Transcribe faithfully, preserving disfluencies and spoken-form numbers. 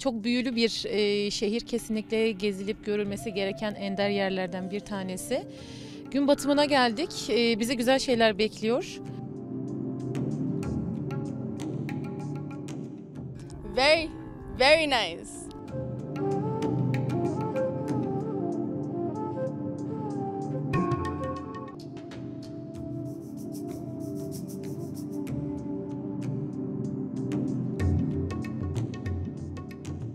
Çok büyülü bir e, şehir, kesinlikle gezilip görülmesi gereken ender yerlerden bir tanesi. Gün batımına geldik, e, bize güzel şeyler bekliyor. Very, very nice.